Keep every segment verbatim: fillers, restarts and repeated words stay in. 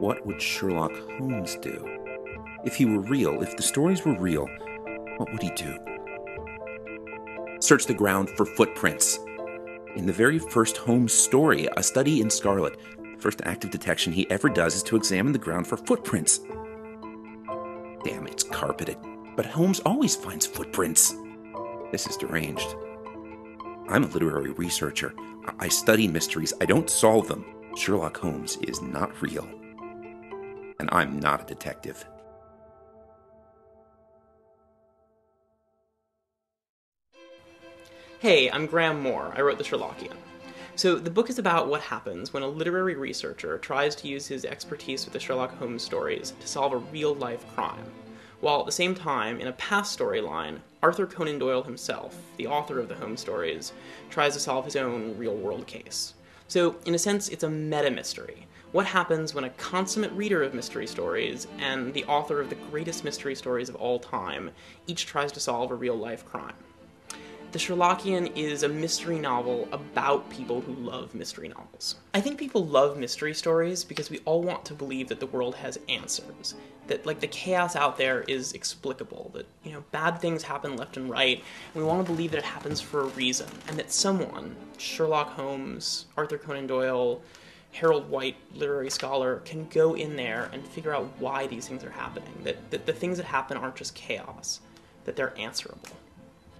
What would Sherlock Holmes do? If he were real, if the stories were real, what would he do? Search the ground for footprints. In the very first Holmes story, A Study in Scarlet, the first act of detection he ever does is to examine the ground for footprints. Damn, it's carpeted. But Holmes always finds footprints. This is deranged. I'm a literary researcher. I study mysteries. I don't solve them. Sherlock Holmes is not real. And I'm not a detective. Hey, I'm Graham Moore. I wrote The Sherlockian. So the book is about what happens when a literary researcher tries to use his expertise with the Sherlock Holmes stories to solve a real-life crime, while at the same time, in a past storyline, Arthur Conan Doyle himself, the author of the Holmes stories, tries to solve his own real-world case. So, in a sense, it's a meta-mystery. What happens when a consummate reader of mystery stories and the author of the greatest mystery stories of all time each tries to solve a real-life crime? The Sherlockian is a mystery novel about people who love mystery novels. I think people love mystery stories because we all want to believe that the world has answers, that like the chaos out there is explicable, that you know bad things happen left and right, and we want to believe that it happens for a reason, and that someone, Sherlock Holmes, Arthur Conan Doyle, Harold White, literary scholar, can go in there and figure out why these things are happening, that, that the things that happen aren't just chaos, that they're answerable.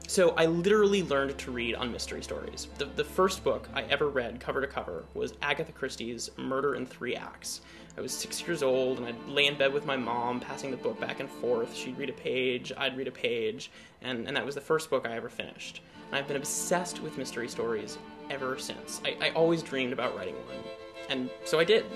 So I literally learned to read on mystery stories. The, the first book I ever read cover to cover was Agatha Christie's Murder in Three Acts. I was six years old and I'd lay in bed with my mom, passing the book back and forth. She'd read a page, I'd read a page, and, and that was the first book I ever finished. And I've been obsessed with mystery stories ever since. I, I always dreamed about writing one, and so I did.